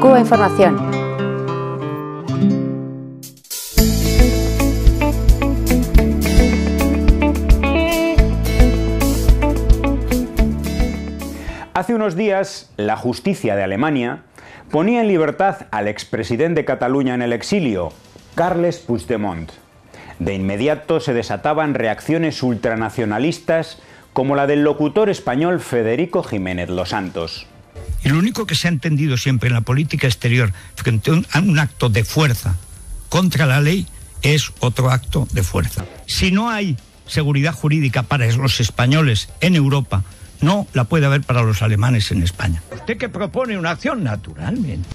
Cuba Información. Hace unos días, la justicia de Alemania ponía en libertad al expresidente de Cataluña en el exilio, Carles Puigdemont. De inmediato se desataban reacciones ultranacionalistas como la del locutor español Federico Jiménez Losantos. Y lo único que se ha entendido siempre en la política exterior frente a un acto de fuerza contra la ley es otro acto de fuerza. Si no hay seguridad jurídica para los españoles en Europa, no la puede haber para los alemanes en España. Usted que propone una acción, naturalmente.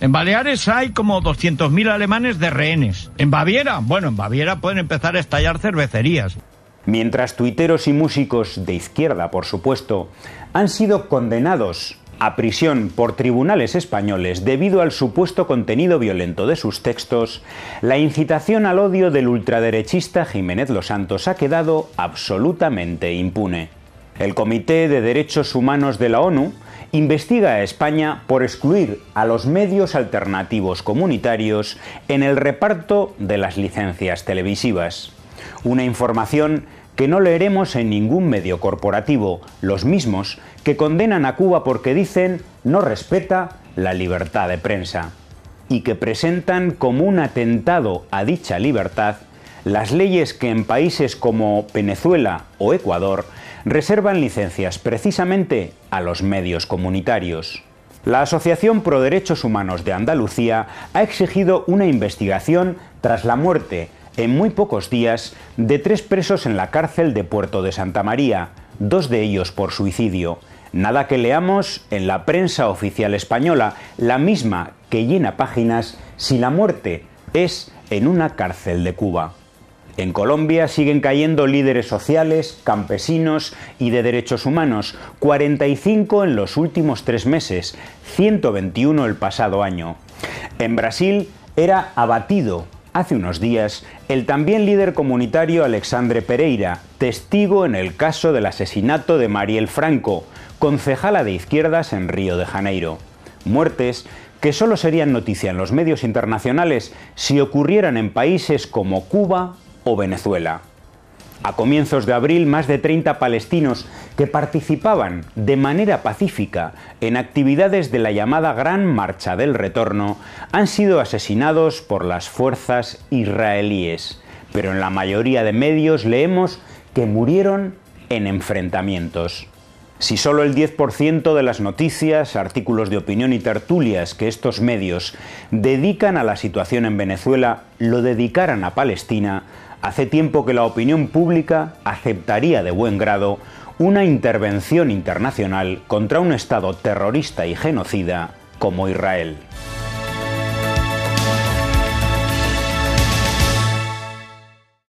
En Baleares hay como 200.000 alemanes de rehenes. En Baviera, pueden empezar a estallar cervecerías. Mientras tuiteros y músicos de izquierda, por supuesto, han sido condenados a prisión por tribunales españoles debido al supuesto contenido violento de sus textos, la incitación al odio del ultraderechista Jiménez Losantos ha quedado absolutamente impune. El Comité de Derechos Humanos de la ONU investiga a España por excluir a los medios alternativos comunitarios en el reparto de las licencias televisivas. Una información que no leeremos en ningún medio corporativo, los mismos que condenan a Cuba porque dicen no respeta la libertad de prensa, y que presentan como un atentado a dicha libertad las leyes que en países como Venezuela o Ecuador reservan licencias precisamente a los medios comunitarios. La Asociación Pro Derechos Humanos de Andalucía ha exigido una investigación tras la muerte, en muy pocos días, de 3 presos en la cárcel de Puerto de Santa María, 2 de ellos por suicidio. Nada que leamos en la prensa oficial española, la misma que llena páginas si la muerte es en una cárcel de Cuba. En Colombia siguen cayendo líderes sociales, campesinos y de derechos humanos, 45 en los últimos 3 meses, 121 el pasado año. En Brasil era abatido hace unos días el también líder comunitario Alexandre Pereira, testigo en el caso del asesinato de Marielle Franco, concejala de izquierdas en Río de Janeiro. Muertes que solo serían noticia en los medios internacionales si ocurrieran en países como Cuba o Venezuela. A comienzos de abril, más de 30 palestinos que participaban de manera pacífica en actividades de la llamada Gran Marcha del Retorno han sido asesinados por las fuerzas israelíes, pero en la mayoría de medios leemos que murieron en enfrentamientos. Si solo el 10% de las noticias, artículos de opinión y tertulias que estos medios dedican a la situación en Venezuela lo dedicaran a Palestina, hace tiempo que la opinión pública aceptaría de buen grado una intervención internacional contra un Estado terrorista y genocida como Israel.